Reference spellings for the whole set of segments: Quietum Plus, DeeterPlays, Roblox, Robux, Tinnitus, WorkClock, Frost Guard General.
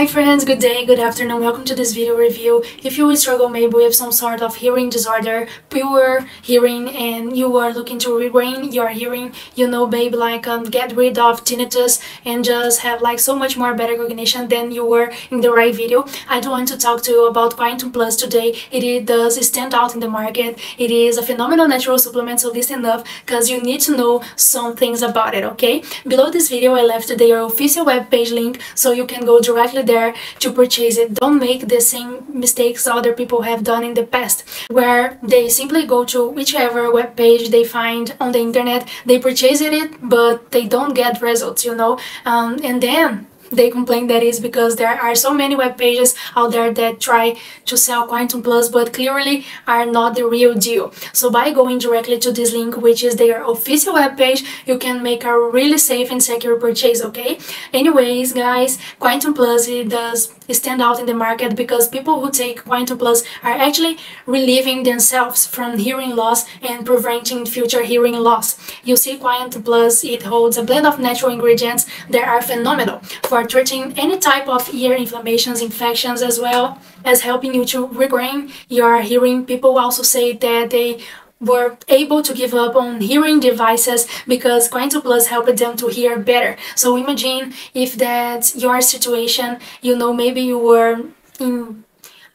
Hi friends, good day, good afternoon, welcome to this video review. If you struggle maybe with some sort of hearing disorder, poor hearing, and you are looking to regain your hearing, you know babe, like get rid of tinnitus and just have like so much more better cognition, then you were in the right video. I do want to talk to you about Quietum Plus today. It does stand out in the market. It is a phenomenal natural supplement, so listen up because you need to know some things about it, okay? Below this video I left their official webpage link so you can go directly there to purchase it. Don't make the same mistakes other people have done in the past, where they simply go to whichever web page they find on the internet, they purchase it, but they don't get results, you know, and then they complain that is because there are so many web pages out there that try to sell Quietum Plus but clearly are not the real deal. So by going directly to this link, which is their official web page, you can make a really safe and secure purchase, okay? Anyways guys, Quietum Plus, it does stand out in the market because people who take Quietum Plus are actually relieving themselves from hearing loss and preventing future hearing loss. You see, Quietum Plus, it holds a blend of natural ingredients that are phenomenal for treating any type of ear inflammations, infections, as well as helping you to regain your hearing. People also say that they were able to give up on hearing devices because Quietum Plus helped them to hear better. So imagine if that's your situation, you know, maybe you were in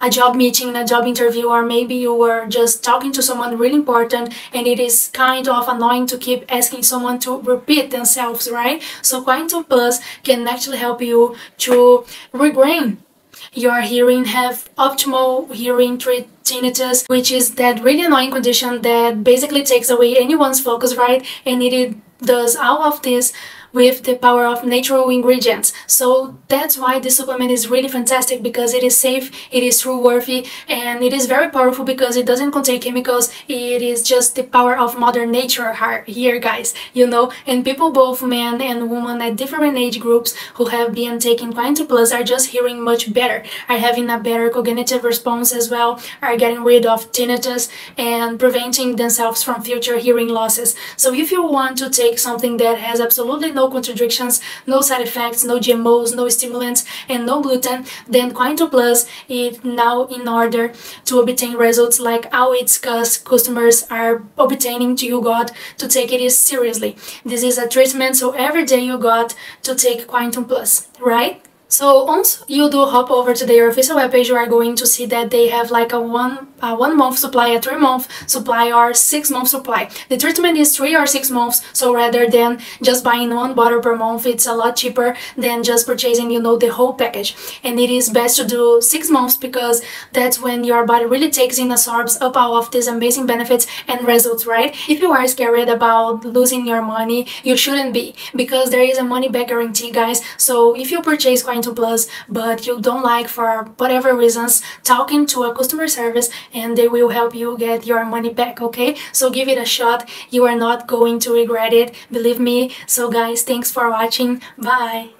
a job meeting, in a job interview, or maybe you were just talking to someone really important and it is kind of annoying to keep asking someone to repeat themselves, right? So Quietum Plus can actually help you to regain your hearing, have optimal hearing, treat tinnitus, which is that really annoying condition that basically takes away anyone's focus, right? And it does all of this with the power of natural ingredients. So that's why this supplement is really fantastic, because it is safe, it is true worthy, and it is very powerful because it doesn't contain chemicals. It is just the power of Mother Nature here, guys, you know. And people, both men and women at different age groups, who have been taking Quietum Plus are just hearing much better, are having a better cognitive response as well, are getting rid of tinnitus and preventing themselves from future hearing losses. So if you want to take something that has absolutely no contradictions, no side effects, no GMOs, no stimulants, and no gluten, then Quietum Plus is now in order to obtain results like how its customers are obtaining. You got to take it seriously. This is a treatment, so every day you got to take Quietum Plus, right? So once you do hop over to their official webpage, you are going to see that they have like a one month supply, a 3-month supply, or 6-month supply. The treatment is 3 or 6 months, so rather than just buying one bottle per month, it's a lot cheaper than just purchasing, you know, the whole package. And it is best to do 6 months because that's when your body really takes in, absorbs up all of these amazing benefits and results, right? If you are scared about losing your money, you shouldn't be, because there is a money back guarantee, guys. So if you purchase Quietum Plus but you don't like, for whatever reasons, talking to a customer service, and they will help you get your money back, okay? So give it a shot, you are not going to regret it, believe me. So guys, thanks for watching, bye!